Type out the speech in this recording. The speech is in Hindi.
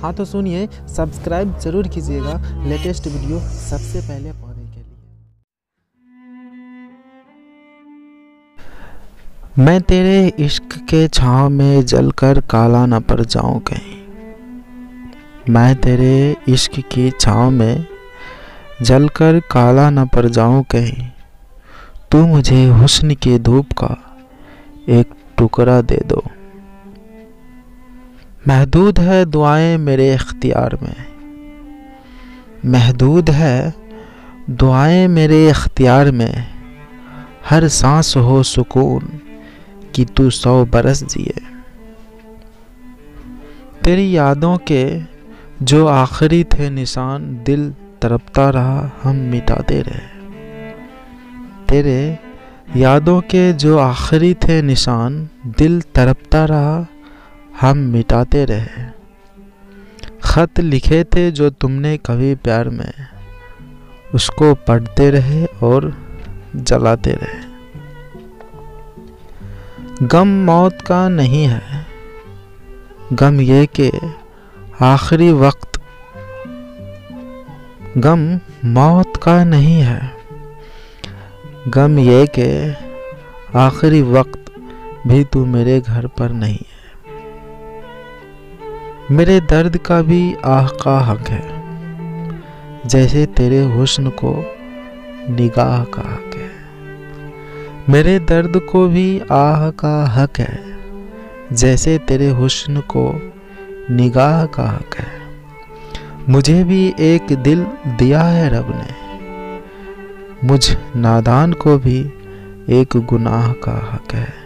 हाँ तो सुनिए, सब्सक्राइब जरूर कीजिएगा लेटेस्ट वीडियो सबसे पहले पाने के लिए। मैं तेरे इश्क के छाँव में जलकर काला न पड़ जाऊँ कहीं, मैं तेरे इश्क की छाँव में जलकर काला न पड़ जाऊँ कहीं, तू मुझे हुस्न की धूप का एक टुकड़ा दे दो। महदूद है दुआएं मेरे इख्तियार में, महदूद है दुआएं मेरे इख्तियार में, हर सांस हो सुकून कि तू 100 बरस जिए। तेरी यादों के जो आखिरी थे निशान, दिल तड़पता रहा हम मिटाते रहे। तेरे यादों के जो आखिरी थे निशान, दिल तड़पता रहा हम मिटाते रहे। ख़त लिखे थे जो तुमने कभी प्यार में, उसको पढ़ते रहे और जलाते रहे। गम मौत का नहीं है, गम ये के आखिरी वक्त, गम मौत का नहीं है, गम ये के आखिरी वक्त भी तू मेरे घर पर नहीं है। मेरे दर्द का भी आह का हक है, जैसे तेरे हुस्न को निगाह का हक है। मेरे दर्द को भी आह का हक है, जैसे तेरे हुस्न को निगाह का हक है। मुझे भी एक दिल दिया है रब ने, मुझ नादान को भी एक गुनाह का हक है।